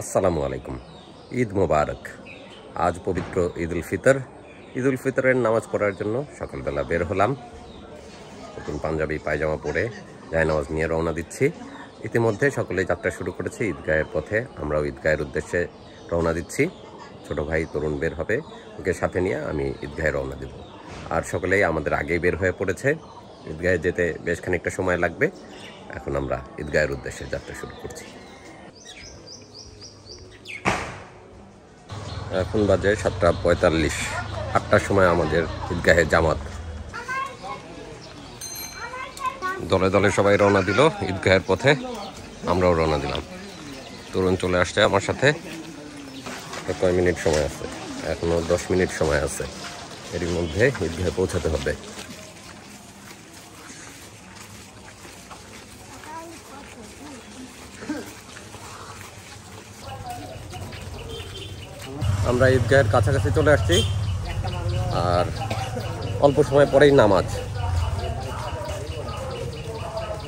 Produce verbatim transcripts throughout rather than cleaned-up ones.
আসসালামু আলাইকুম, ঈদ মোবারক। আজ পবিত্র ঈদ উল ফিতর। ঈদ উল ফিতরের নামাজ পড়ার জন্য সকালবেলা বের হলাম। নতুন পাঞ্জাবি পায়জামা পরে জায় নামাজ নিয়ে রওনা দিচ্ছি। ইতিমধ্যে সকলে যাত্রা শুরু করেছে ঈদগাহের পথে। আমরাও ঈদগাহের উদ্দেশ্যে রওনা দিচ্ছি। ছোট ভাই তরুণ বের হবে, ওকে সাথে নিয়ে আমি ঈদগাহে রওনা দেব। আর সকলেই আমাদের আগেই বের হয়ে পড়েছে। ঈদগাহে যেতে বেশ খানিকটা সময় লাগবে। এখন আমরা ঈদগাহের উদ্দেশ্যে যাত্রা শুরু করছি। এখন বাজে সাতটা পঁয়তাল্লিশ। আটটার সময় আমাদের ঈদগাহে জামাত। দলে দলে সবাই রওনা দিল ঈদগাহের পথে। আমরাও রওনা দিলাম। তরুণ চলে আসছে আমার সাথে। কয় মিনিট সময় আছে? এখনও দশ মিনিট সময় আছে। এর মধ্যে ঈদগাহে পৌঁছাতে হবে। আমরা ঈদগাহের কাছাকাছি চলে আসছি। আর অল্প সময় পরেই নামাজ।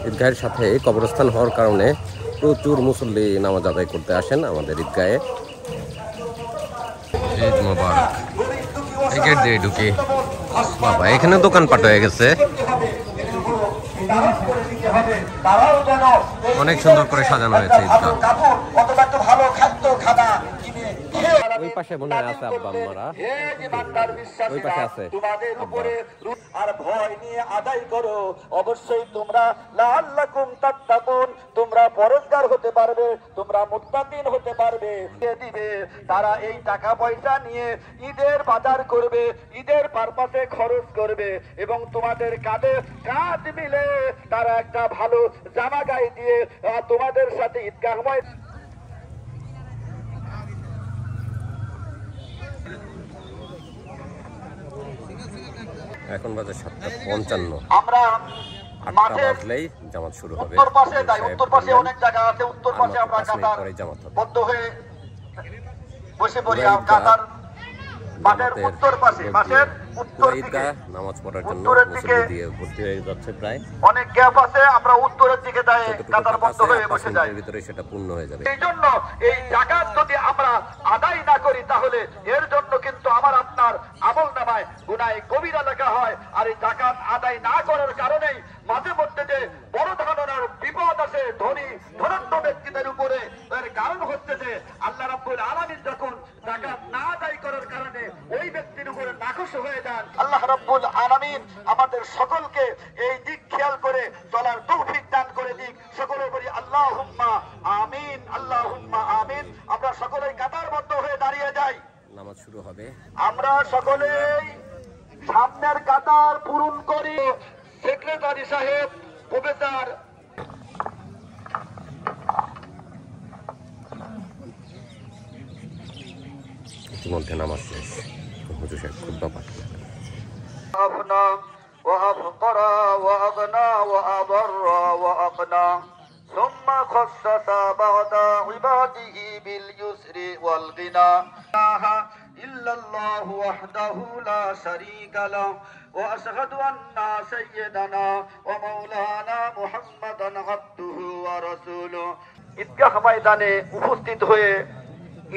ঈদগাহের সাথে কবরস্থান হওয়ার কারণে প্রচুর মুসল্লি নামাজ আদায় করতে আসেন আমাদের ঈদগাহে। ঈদ মোবারক। এই গেট দিয়ে ঢুকি। বাবা, এখানে দোকানপাট হয়ে গেছে। অনেক সুন্দর করে সাজানো হয়েছে ঈদগাহ। ওই পাশে মনে হয় আছে আব্বা আম্মারা। ওই পাশে আছে। তোমাদের উপরে আর ভয় নিয়ে আদায় করো, অবশ্যই তোমরা লাআল্লাকুম তাত্তাকুন, তোমরা পরহেজগার হতে পারবে, তোমরা মুত্তাকিন হতে পারবে। দিবে তারা এই টাকা পয়সা নিয়ে ঈদের বাজার করবে, ঈদের পারপাসে খরচ করবে এবং তোমাদের কাঁধে কাঁধ মিলে তারা একটা ভালো জামা গায়ে দিয়ে তোমাদের সাথে ঈদগাহ ময়দান। এখন বাজে সাতটা পঞ্চান্ন। আমরা মাঠে আসলেই জামাত শুরু হবে। উত্তর পাশে যাই, উত্তর পাশে অনেক জায়গা আছে। উত্তর পাশে আমরা কাতার বদ্ধ হয়ে বসে পড়ি। আমরা কাতার মাঠের উত্তর পাশে, মাঠের উত্তর দিকে নামাজ পড়ার জন্য মুসল্লি দিয়ে ভর্তি হয়ে যাচ্ছে। প্রায় অনেক গ্যাপ আছে। আমরা উত্তরের দিকে যাই, কাতার বদ্ধ হয়ে বসে যাই। ভিতরে সেটা পূর্ণ হয়ে যাবে। এই জন্য এই যাকাত যদি আমরা আদায় না করি তাহলে এর জন্য কিন্তু আমার আপনার আমল নামায় গুনাহে কবিরা লেখা হয়। আর এই যাকাত আদায় না করার কারণেই মাঝে মধ্যে যে বড় ধরনের বিপদ আসে ধনী ধনাঢ্য ব্যক্তিদের উপরে, এর কারণ হচ্ছে যে আল্লাহ রাব্বুল আলামিন যখন যাকাত না আদায় করার কারণে ওই ব্যক্তির উপরে নাখুশ হয়ে যান। আল্লাহ রাব্বুল আলামিন আমাদের সকলকে এই দিক খেয়াল করে চলার তৌফিক দান করে দিক। সকলের উপরে আল্লাহুম্মা আমিন, আল্লাহুম্মা আমিন। আমরা সকলেই কাতারবদ্ধ হয়ে দাঁড়িয়ে যাই। নামাজ শুরু হবে। আমরা সকলেই সামনের কাতার পূরণ করি। সেক্রেটারি সাহেব, প্রফেসর, ইতিমধ্যে নামাজ শেষ। হুজুর সাহেব খুতবা পাঠ করেন। আফনা ওয়া আফকরা ওয়া আগনা ওয়া আবরা ওয়া আকনা সুম্মা খাসসা বাদা ইবাদিহি বিল ইউসরি ওয়াল গিনা ইল্লাল্লাহু ওয়াহদাহু লা শারীকা লাহ ওয়া আশহাদু আন্না সাইয়্যিদানা ওয়া মাওলানা মুহাম্মাদান আবদুহু ওয়া রাসূলুহু। ঈদগাহ ময়দানে উপস্থিত হয়ে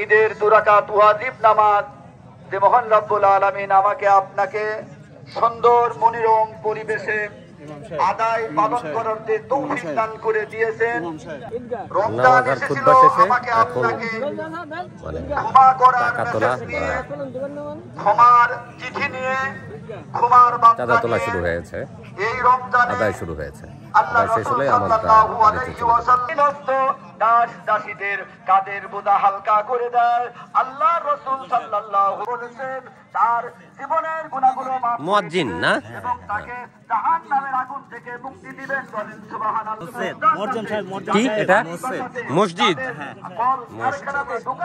ঈদের দুরাকাত ওয়াজিব নামাজ যে মহান রব্বুল আলামিন আমাকে আপনাকে সুন্দর মনোরম পরিবেশে আদায় পালন করার যে তৌফিক দান করে দিয়েছেন, রমজান এসেছিল আমাকে আপনাকে ক্ষমা করার মেসেজ নিয়ে, ক্ষমার চিঠি নিয়ে, ক্ষমার বার্তা নিয়ে এই রমজান আদায় শুরু হয়েছে। আল্লাহ রাসূল সাল্লাল্লাহু আলাইহি ওয়াসাল্লাম দাস দাসীদের কাদের বোঝা হালকা করে দেয়। আল্লাহ রাসূল সাল্লাল্লাহু আলাইহি ওয়াসাল্লাম বলেছেন তার জীবনের গুনাহগুলো মাফ মুয়াজ্জিন না এবং তাকে জাহান্নামের আগুন থেকে মুক্তি দিবেন। বলেন সুবহানাল্লাহ। মরজাম সাহেব, মরজাম ঠিক এটা মসজিদ। হ্যাঁ, মসজিদে দোকান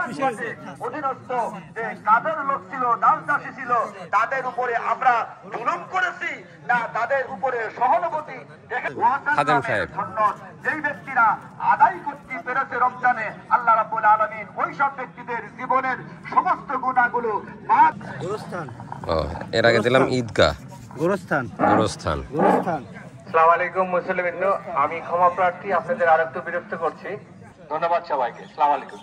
আছে অধীনস্থ যে কাদের লোক ছিল, দাস দাসী ছিল, তাদের উপরে আমরা জুলুম করেছি না তাদের উপরে সহানুভূতি দেখে খাদেম সাহেব যেই ব্যক্তিরা আদায় করতে পেরেছে রমজানে, আল্লাহ রাব্বুল আলামিন ওই সব ব্যক্তিদের জীবনের সমস্ত গুনাহগুলো মাফ। গোরস্থান, ও এর আগে দিলাম ঈদগাহ। গোরস্থান, গোরস্থান, গোরস্থান। আসসালামু আলাইকুম মুসলিমিন, আমি ক্ষমা প্রার্থী, আপনাদের আরেকটু বিরক্ত করছি। ধন্যবাদ সবাইকে। আসসালামু আলাইকুম।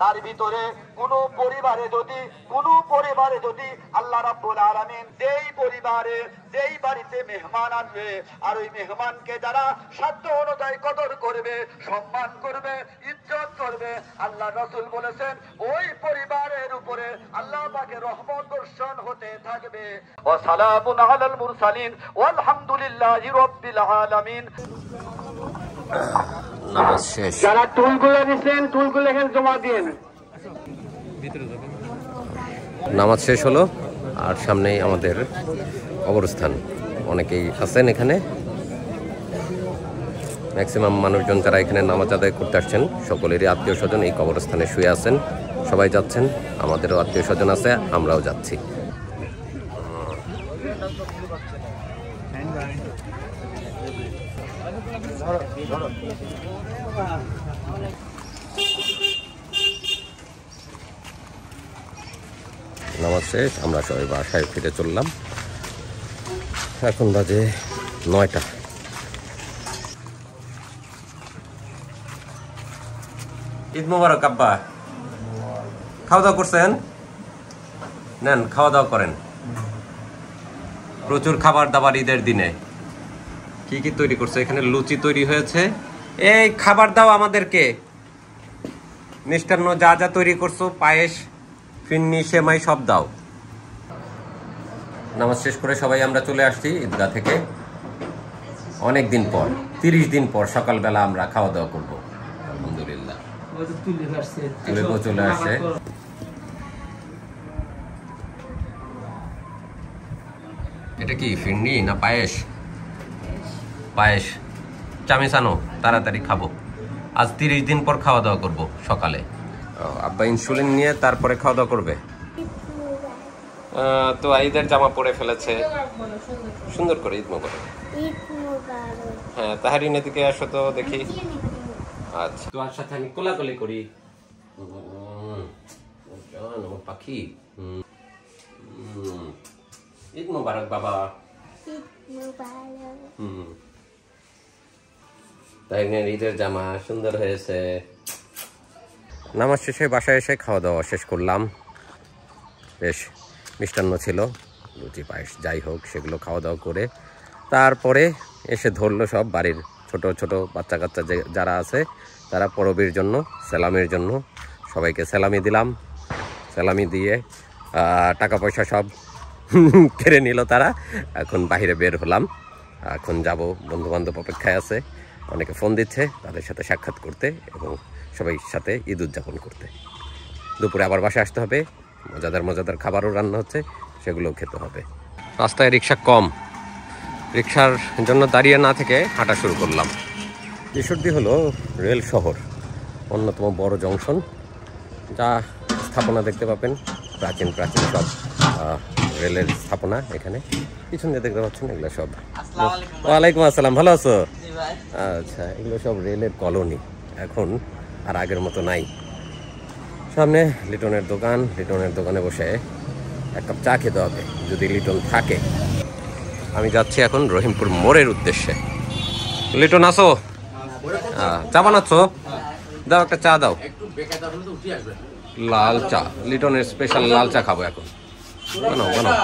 তার ভিতরে কোন পরিবারে যদি কোন পরিবারে যদি আল্লাহ রাব্বুল আলামিন যেই পরিবারে যেই বাড়িতে মেহমান আনবে আর ওই মেহমানকে যারা সাধ্য অনুযায়ী কদর করবে, সম্মান করবে, ইজ্জত করবে, আল্লাহ রাসূল বলেছেন ওই পরিবারের উপরে আল্লাহ পাকের রহমত বর্ষণ হতে থাকবে। ওয়া সালামুন আলাল মুরসালিন ওয়াল হামদুলিল্লাহি রাব্বিল আলামিন। যারা টুলগুলো নিছেন টুলগুলো এখানে জমা দেন। নামাজ শেষ হলো আর সামনেই আমাদের কবরস্থান। অনেকেই আছেন এখানে, ম্যাক্সিমাম মানুষজন যারা এখানে নামাজ আদায় করতে আসছেন সকলেরই আত্মীয় স্বজন এই কবরস্থানে শুয়ে আছেন, সবাই যাচ্ছেন, আমাদেরও আত্মীয় স্বজন আছে, আমরাও যাচ্ছি। নামাজ শেষ, আমরা সবাই বাসায় ফিরে চললাম। এখন বাজে নয়টা। ঈদ মোবারক আব্বা। খাওয়া দাওয়া করছেন? নেন, খাওয়া দাওয়া করেন। প্রচুর খাবার দাবার ঈদের দিনে। কি কি তৈরি করছে? এখানে লুচি তৈরি হয়েছে। এই খাবার দাও আমাদেরকে, মিষ্টান্ন যা যা তৈরি করছো, পায়েস, ফিন্নি, সেমাই সব দাও। নামাজ শেষ করে সবাই আমরা চলে আসছি ঈদগাহ থেকে। অনেক দিন পর, তিরিশ দিন পর সকালবেলা আমরা খাওয়া দাওয়া করবো। আলহামদুলিল্লাহ, তুলেও চলে আসছে। এটা কি ফিন্নি না পায়েস? পায়েস। চামিসানো, তাড়াতাড়ি খাবো। আজ তিরিশ দিন পর খাওয়া দাওয়া করবো সকালে। আব্বা ইনসুলিন নিয়ে তারপরে খাওয়া দাওয়া করবে তো। ঈদের জামা পরে ফেলেছে, সুন্দর করে। ঈদ মোবারক। হ্যাঁ, তাহারিন এদিকে আসো তো দেখি। আচ্ছা, তোমার সাথে আমি কোলাকুলি করি পাখি। ঈদ মোবারক বাবা। হুম, তাহারিনের ঈদের জামা সুন্দর হয়েছে। নামাজ শেষে বাসায় এসে খাওয়া দাওয়া শেষ করলাম। বেশ মিষ্টান্ন ছিল, লুচি, পায়েস, যাই হোক সেগুলো খাওয়া দাওয়া করে তারপরে এসে ধরলো সব বাড়ির ছোট ছোট বাচ্চা কাচ্চা যারা আছে তারা পরবের জন্য, সেলামের জন্য। সবাইকে সেলামি দিলাম। সেলামি দিয়ে টাকা পয়সা সব কেড়ে নিল তারা। এখন বাইরে বের হলাম। এখন যাব, বন্ধুবান্ধব অপেক্ষায় আছে, অনেকে ফোন দিচ্ছে তাদের সাথে সাক্ষাৎ করতে এবং সবাই সাথে ঈদ উদযাপন করতে। দুপুরে আবার বাসায় আসতে হবে। মজাদার মজাদার খাবারও রান্না হচ্ছে, সেগুলোও খেতে হবে। রাস্তায় রিক্সা কম, রিক্সার জন্য দাঁড়িয়ে না থেকে হাঁটা শুরু করলাম। ঈশ্বরদী হলো রেল শহর, অন্যতম বড় জংশন। যা স্থাপনা দেখতে পাবেন, প্রাচীন প্রাচীন সব রেলের স্থাপনা এখানে পিছনে দেখতে পাচ্ছেন। এগুলো সব। ওয়ালাইকুম আসসালাম, ভালো আছো? আচ্ছা, এগুলো সব রেলের কলোনি, এখন আর আগের মতো নাই। সামনে লিটনের দোকান, লিটনের দোকানে বসে এক কাপ চা খেতে হবে যদি লিটন থাকে। আমি যাচ্ছি এখন রহিমপুর মোড়ের উদ্দেশ্যে। লিটন আসো, চা বানাচ্ছ? দাও, একটা চা দাও। লাল চা, লিটনের স্পেশাল লাল চা খাবো এখন। বানাও বানাও।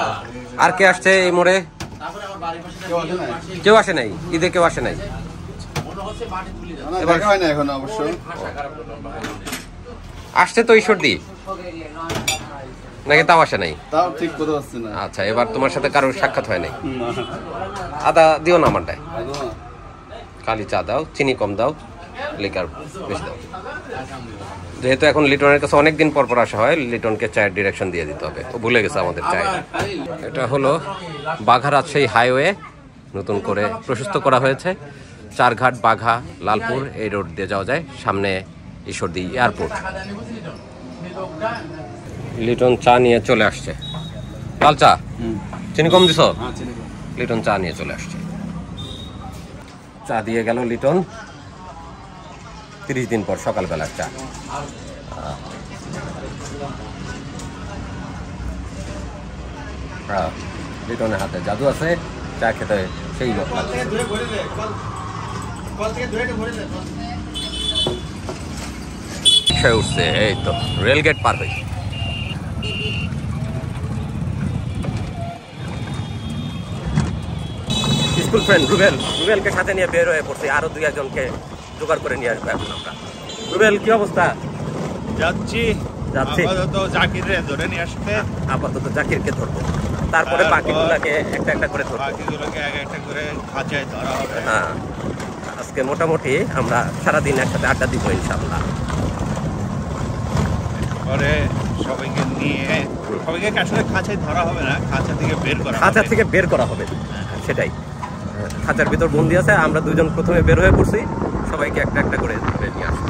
আর কে আসছে এই মোড়ে? কেউ আসে নাই ঈদে, কেউ আসে নাই। আসছে তো ঈশ্বরদী নাকি? তাও আসে নাই। আচ্ছা, এবার তোমার সাথে কারোর সাক্ষাৎ হয় নাই? আদা দিও না আমারটায়, কালি চা দাও, চিনি কম দাও, লিকার বেশি দাও। যেহেতু এখন লিটনের কাছে অনেকদিন পর পর আসা হয়, লিটনকে চায়ের ডিরেকশন দিয়ে দিতে হবে, ও ভুলে গেছে আমাদের চায়ের। এটা হলো বাঘারাত সেই হাইওয়ে, নতুন করে প্রশস্ত করা হয়েছে। চারঘাট, বাঘা, লালপুর এই রোড দিয়ে যাওয়া যায়। সামনে ঈশ্বরদী এয়ারপোর্ট। লিটন চা নিয়ে চলে আসছে, লাল চা, চিনি কম দিছো। লিটন চা নিয়ে চলে আসছে। চা দিয়ে গেল লিটন, তিরিশ দিন পর সকালবেলার চা। লিটনের হাতে জাদু আছে, চা খেতে সেই লোক। রিক্সায় উঠছে, এই তো রেলগেট পার হয়েছে। স্কুল ফ্রেন্ড রুবেল, রুবেলকে সাথে নিয়ে বের হয়ে পড়ছে, আরো দুই একজনকে জোগাড় করে নিয়ে আসবো এখন আমরা। রুবেল, কি অবস্থা? যাচ্ছি যাচ্ছি আপাতত জাকিরকে ধরে নিয়ে আসতে, আপাতত জাকিরকে ধরবো, তারপরে বাকিগুলোকে একটা একটা করে ধরবো, বাকিগুলোকে এক একটা করে খাঁচায় ধরা হবে। হ্যাঁ, আজকে মোটামুটি আমরা সারাদিন একসাথে আড্ডা দিব ইনশাআল্লাহ। পরে সবাইকে নিয়ে সবাইকে আসলে খাঁচায় ধরা হবে না, খাঁচা থেকে বের করা, খাঁচা থেকে বের করা হবে, সেটাই। খাঁচার ভিতর বন্দি আছে, আমরা দুজন প্রথমে বের হয়ে পড়ছি, সবাইকে একটা একটা করে ধরে নিয়ে আসবো।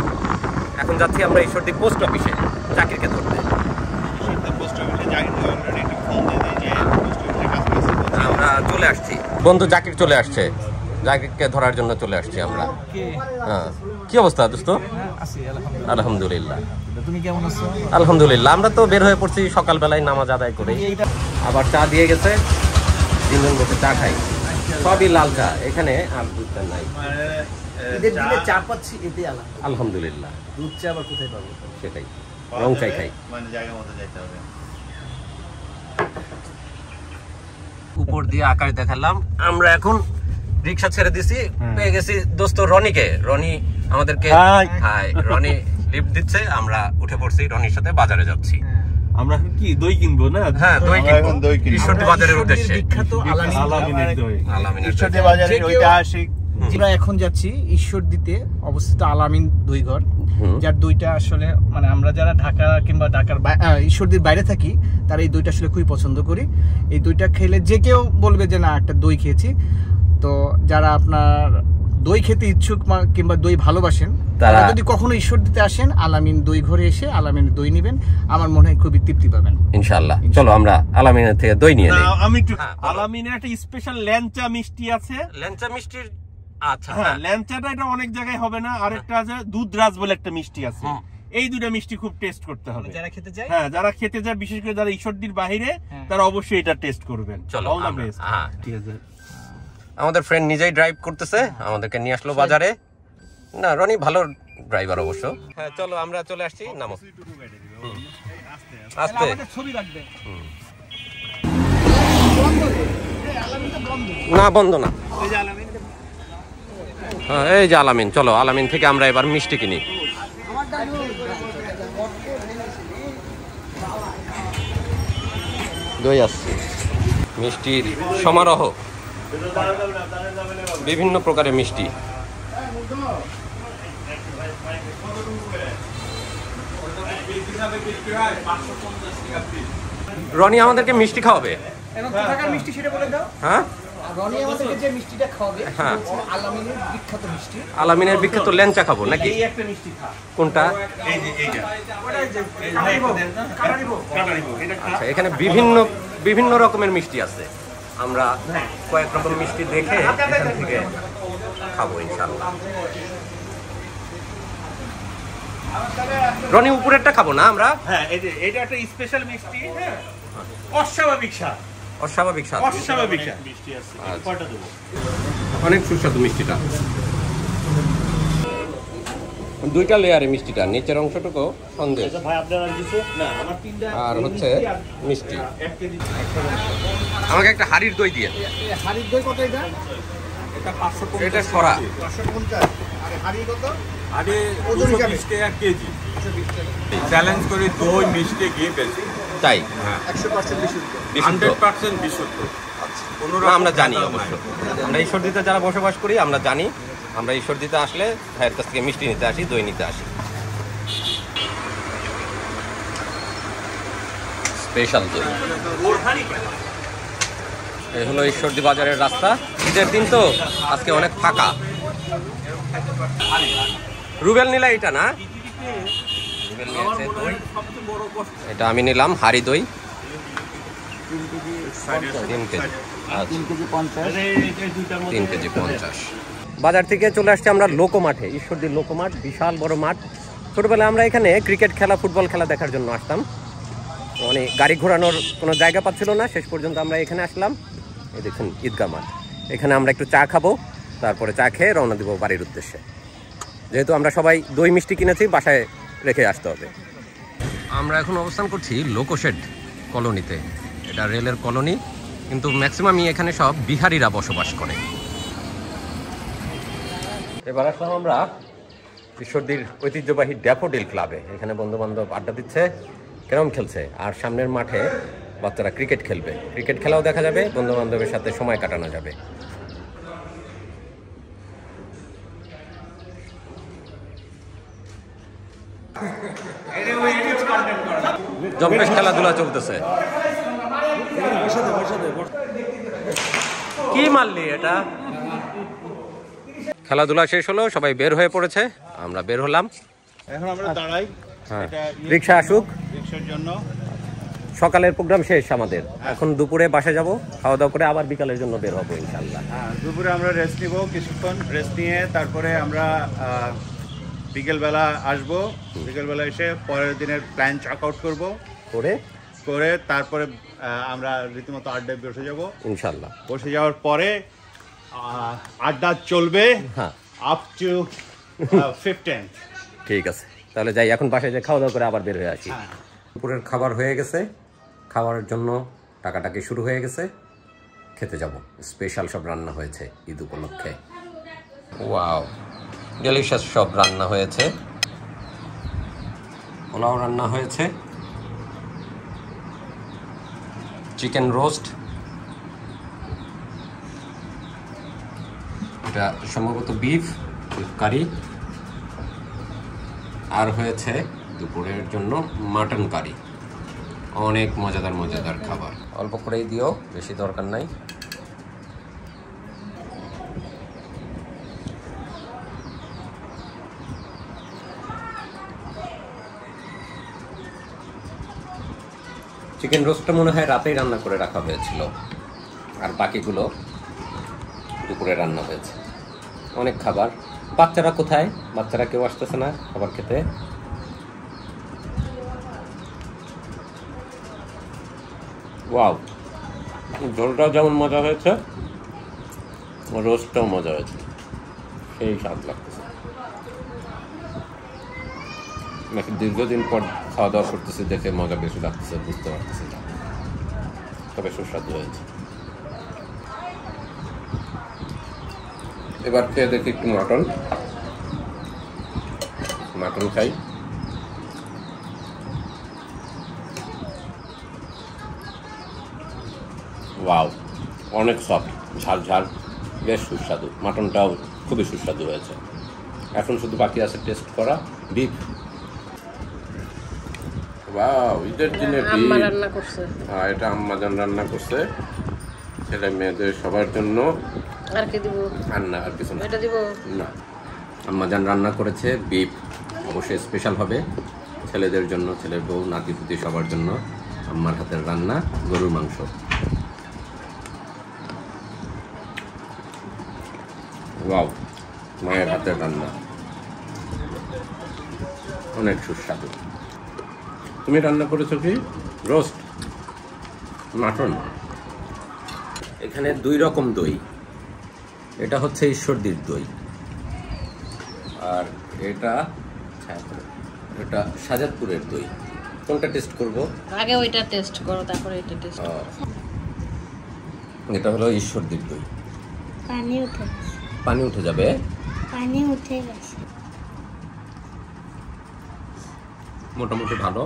এখন যাচ্ছি আমরা ঈশ্বরদী পোস্ট অফিসে জাকিরকে ধরতে। আমরা চলে আসছি, বন্ধু জাকির চলে আসছে, জাকিরকে ধরার জন্য চলে আসছি আমরা। হ্যাঁ, কি অবস্থা দোস্ত? আলহামদুলিল্লাহ, তুমি কেমন আছো? আলহামদুলিল্লাহ, আমরা তো বের হয়ে পড়ছি সকালবেলায় নামাজ আদায় করে। আবার চা দিয়ে গেছে, তিনজন বসে চা খাই, সবই লাল চা, এখানে আর দুধটা নাই। চা পাচ্ছি এতে আলহামদুলিল্লাহ, দুধ চা আবার কোথায় পাবো? সেটাই রং চাই খাই, মানে জায়গা মতো যাইতে হবে। উপর দিয়ে আকাশ দেখালাম, আমরা এখন রিক্সা ছেড়ে দিছি, পেয়ে গেছি দোস্ত রনিকে। রনি আমাদেরকে হাই হাই, রনি লিফট দিচ্ছে, আমরা উঠে পড়ছি, রনির সাথে বাজারে যাচ্ছি। আমরা কি দই কিনবো না? হ্যাঁ, দই কিনবো, দই কিনবো ঈশ্বরদী বাজারের উদ্দেশ্যে, বিখ্যাত আলামিনের দই, আলামিনের ঈশ্বরদী বাজারের ঐতিহাসিক। আমরা এখন যাচ্ছি ঈশ্বরদীতে অবস্থিত আলামিন দইঘর, যার দইটা আসলে মানে আমরা যারা ঢাকা কিংবা ঢাকার ঈশ্বরদীর বাইরে থাকি তারা এই দইটা আসলে খুবই পছন্দ করি। এই দইটা খেলে যে কেউ বলবে যে না একটা দই খেয়েছি। তো যারা আপনার দই খেতে ইচ্ছুক কিংবা দই ভালোবাসেন তারা যদি কখনো ঈশ্বরদীতে আসেন আলামিন দই ঘরে এসে আলামিনের দই নেবেন, আমার মনে হয় খুবই তৃপ্তি পাবেন ইনশাআল্লাহ। চলো আমরা আলামিনের থেকে দই নিয়ে নিই। আমি একটু আলামিনের একটা স্পেশাল ল্যাংচা মিষ্টি আছে, ল্যাংচা মিষ্টির আচ্ছা হ্যাঁ, ল্যাংচাটা এটা অনেক জায়গায় হবে না। আরেকটা আছে দুধরাজ বলে একটা মিষ্টি আছে, এই দুটো মিষ্টি খুব টেস্ট করতে হবে যারা খেতে চায়। হ্যাঁ, যারা খেতে চায় বিশেষ করে যারা ঈশ্বরদীর বাইরে তারা অবশ্যই এটা টেস্ট করবেন। চলো আমরা, হ্যাঁ ঠিক আছে, আমাদের ফ্রেন্ড নিজেই ড্রাইভ করতেছে, আমাদেরকে নিয়ে আসলো বাজারে। না রনি ভালো ড্রাইভার অবশ্য। হ্যাঁ চলো আমরা চলে আসছি, নামো আস্তে। না বন্ধ না, হ্যাঁ এই যে আলামিন। চলো আলামিন থেকে আমরা এবার মিষ্টি কিনি। দই আসছে, মিষ্টির সমারোহ, বিভিন্ন প্রকারের মিষ্টি। রনি আমাদেরকে মিষ্টি খাওয়াবে। হ্যাঁ আলামিনের বিখ্যাত ল্যাংচা খাবো নাকি? কোনটা? আচ্ছা, এখানে বিভিন্ন বিভিন্ন রকমের মিষ্টি আছে, আমরা কয়েক রকম মিষ্টি দেখে এখান থেকে খাবো ইনশাআল্লাহ। রনি উপরেরটা খাবো না আমরা? হ্যাঁ এটা একটা স্পেশাল মিষ্টি, হ্যাঁ অস্বাভাবিক স্বাদ, অস্বাভাবিক স্বাদ, অস্বাভাবিক মিষ্টি আছে, কয়টা দেবো? অনেক সুস্বাদু মিষ্টিটা, দুইটা লেয়ারে মিষ্টিটা, নিচের অংশটুকু সন্দেশ আর হচ্ছে মিষ্টি। আমাকে একটা হাড়ির দই দিয়ে, হাড়ির দই কত? এটা এটা পাঁচশো পঞ্চাশ, এটা সরা পাঁচশো পঞ্চাশ। আর হাড়ি কত? আরে দুশো বিশ টাকা কেজি। চ্যালেঞ্জ করে দই মিষ্টি গিয়ে পেছি তাই একশো পার্সেন্ট বিশুদ্ধ, একশো পার্সেন্ট বিশুদ্ধ। আচ্ছা পুনরায় আমরা জানি অবশ্য, আমরা ঈশ্বরদীতে যারা বসবাস করি আমরা জানি, আমরা ঈশ্বরদীতে আসলে ভাইয়ের কাছ থেকে মিষ্টি নিতে আসি, দই নিতে আসি, স্পেশাল দই। এই হলো ঈশ্বরদী বাজারের রাস্তা, ঈদের দিন তো আজকে অনেক ফাঁকা। রুবেল নিলা এটা না? রুবেল নিয়েছে দই, এটা আমি নিলাম হাড়ি দই তিন কেজি। আচ্ছা তিন কেজি পঞ্চাশ। বাজার থেকে চলে আসছে আমরা লোকোমাঠে, ঈশ্বরদীর লোকোমাঠ, বিশাল বড় মাঠ। ছোটবেলায় আমরা এখানে ক্রিকেট খেলা, ফুটবল খেলা দেখার জন্য আসতাম, মানে গাড়ি ঘোরানোর কোনো জায়গা পাচ্ছিল না, শেষ পর্যন্ত আমরা এখানে আসলাম। এই দেখুন ঈদগা মাঠ, এখানে আমরা একটু চা খাবো, তারপরে চা খেয়ে রওনা দেবো বাড়ির উদ্দেশ্যে। যেহেতু আমরা সবাই দই মিষ্টি কিনেছি, বাসায় রেখে আসতে হবে। আমরা এখন অবস্থান করছি লোকোশেড কলোনিতে, এটা রেলের কলোনি, কিন্তু ম্যাক্সিমামই এখানে সব বিহারিরা বসবাস করে। এবার আসলাম আমরা ঈশ্বরদীর ঐতিহ্যবাহী ড্যাফোডিল ক্লাবে। এখানে বন্ধুবান্ধব আড্ডা দিচ্ছে, ক্যারম খেলছে, আর সামনের মাঠে বাচ্চারা ক্রিকেট খেলবে। ক্রিকেট খেলাও দেখা যাবে, বন্ধুবান্ধবের সাথে সময় কাটানো যাবে। জম্পেশ খেলাধুলা চলতেছে। কি মারলি এটা? খেলাধুলা শেষ হলো, সবাই বের হয়ে পড়েছে, আমরা বের হলাম। এখন আমরা দাঁড়াই, রিক্সা আসুক, রিক্সার জন্য। সকালের প্রোগ্রাম শেষ আমাদের, এখন দুপুরে বাসা যাব, খাওয়া দাওয়া করে আবার বিকালের জন্য বের হবো ইনশাল্লাহ। দুপুরে আমরা রেস্ট নিব, কিছুক্ষণ রেস্ট নিয়ে তারপরে আমরা বিকেলবেলা আসবো। বিকেলবেলা এসে পরের দিনের প্ল্যান চেক আউট করবো, করে করে তারপরে আমরা রীতিমতো আড্ডায় বসে যাব ইনশাল্লাহ। বসে যাওয়ার পরে আড্ডা চলবে আপ টু ফিফটিন্থ। ঠিক আছে, তাহলে যাই, এখন বাসায় যাই, খাওয়া দাওয়া করে আবার বের হয়ে আসি। দুপুরের খাবার হয়ে গেছে, খাওয়ার জন্য টাকাটাকি শুরু হয়ে গেছে, খেতে যাব। স্পেশাল সব রান্না হয়েছে ঈদ উপলক্ষে। ওয়াও, ডেলিশাস সব রান্না হয়েছে। পোলাও রান্না হয়েছে, চিকেন রোস্ট, এটা সম্ভবত বিফ কারি, আর হয়েছে দুপুরের জন্য মাটন কারি। অনেক মজাদার মজাদার খাবার। অল্প করেই দিও, বেশি দরকার নাই। চিকেন রোস্টটা মনে হয় রাতেই রান্না করে রাখা হয়েছিল, আর বাকিগুলো দুপুরে রান্না হয়েছে। অনেক খাবার। বাচ্চারা কোথায়? বাচ্চারা কেউ আসতেছে না খাবার খেতে। ওয়াও, ঝোলটাও যেমন মজা হয়েছে, রোস্টটাও মজা হয়েছে, সেই স্বাদ লাগতেছে। নাকি দীর্ঘদিন পর খাওয়া দাওয়া করতেছে দেখে মজা বেশি লাগতেছে, বুঝতে পারতেছি না, তবে সুস্বাদু হয়েছে। এবার খেয়ে দেখি একটু মাটন, মাটন খাই। ওয়াও, অনেক সফট, ঝাল ঝাল, বেশ সুস্বাদু। মাটনটাও খুবই সুস্বাদু হয়েছে। এখন শুধু বাকি আছে টেস্ট করা বিফ। ওয়াও, ঈদের দিনে বিফ রান্না করছে। হ্যাঁ, এটা আম্মা জান রান্না করছে, ছেলে মেয়েদের সবার জন্য। আর কি দিব? আর না, আর কিছু না, এটা দিব না। আম্মা জান রান্না করেছে বিফ, অবশ্যই স্পেশাল হবে ছেলেদের জন্য, ছেলের বউ, নাতি পুতি সবার জন্য। আম্মার হাতের রান্না গরুর মাংস। ওয়াও, মায়ের হাতের রান্না অনেক সুস্বাদু। তুমি রান্না করেছো কি? Roast, mutton. এখানে দুই রকম দই, এটা হচ্ছে ঈশ্বরদীর দই, আর এটা এটা সাজাদপুরের দই। কোনটা টেস্ট করব? আগে ওইটা টেস্ট করো, তারপরে এটা টেস্ট করো। এটা হলো ঈশ্বরদীর দই। পানি উঠে পানি উঠে যাবে পানি উঠে গেছে। মোটামুটি ভালো,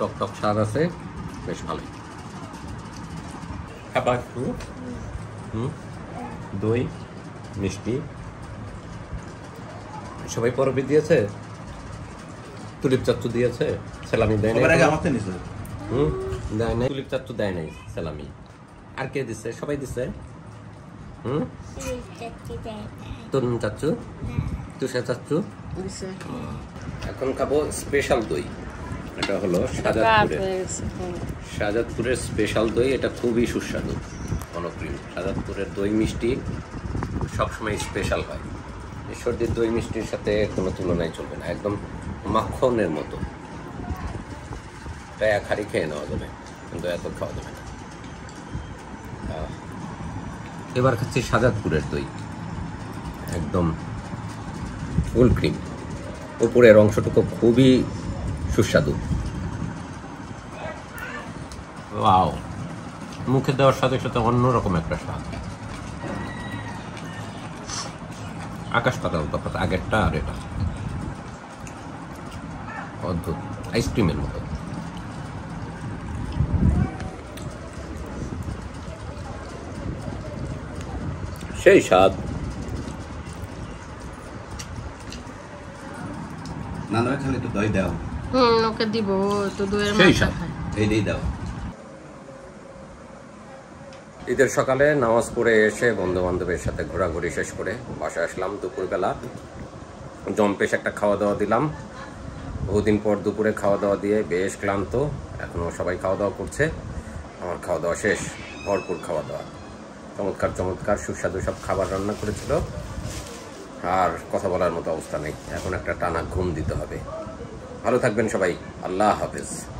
টক টক স্বাদ আছে, বেশ ভালোই। খাবার একটু দই মিষ্টি। সবাই পরবি দিয়েছে, তুলিপ চাচ্চু দিয়েছে, সেলামি দেয় নাই, তুলিপ চাচ্চু দেয় নাই সেলামি। আর কে দিছে? সবাই দিছে। হুম, তরুণ চাচ্চু, তুষার চাচ্চু। এখন খাবো স্পেশাল দই, এটা হলো সাজাদপুরের সাজাদপুরের স্পেশাল দই। এটা খুবই সুস্বাদু, অনপ্রিয়। সাজাদপুরের দই মিষ্টি সবসময় স্পেশাল হয়। ঈশ্বরদীর দই মিষ্টির সাথে কোনো তুলনায় চলবে না, একদম মাখনের মতো। এটা এক হাড়ি খেয়ে নেওয়া যাবে, কিন্তু এত খাওয়া যাবে না। এবার খাচ্ছি সাজাদপুরের দই, একদম ফুল ক্রিম। উপরের অংশটুকু খুবই সুস্বাদু। ওয়াও, মুখে দেওয়ার সাথে সাথে অন্যরকম একটা স্বাদ, আকাশ পাতাল তফাৎ আগেরটা আর এটা। অদ্ভুত, আইসক্রিমের মতো। সেই স্বাদ না না খালি তো দই দাও। হুম, ওকে দিব তো দইয়ের মাথা খাই, এই দই দাও। ঈদের সকালে নামাজ পড়ে এসে বন্ধু বান্ধবের সাথে ঘোরাঘুরি শেষ করে বাসায় আসলাম দুপুরবেলা। জম্পেশ একটা খাওয়া দাওয়া দিলাম, বহুদিন পর দুপুরে খাওয়া দাওয়া দিয়ে বেশ ক্লান্ত। এখনও সবাই খাওয়া দাওয়া করছে, আমার খাওয়া দাওয়া শেষ। ভরপুর খাওয়া দাওয়া, চমৎকার চমৎকার সুস্বাদু সব খাবার রান্না করেছিল। আর কথা বলার মতো অবস্থা নেই, এখন একটা টানা ঘুম দিতে হবে। ভালো থাকবেন সবাই, আল্লাহ হাফেজ।